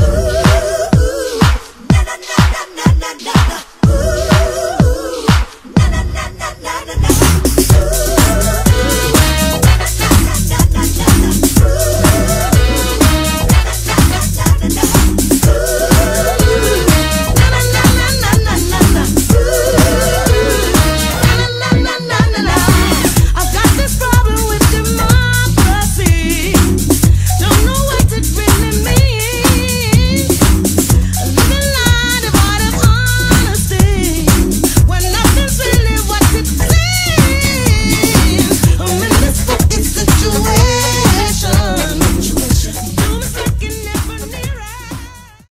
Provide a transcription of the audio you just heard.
Ooh.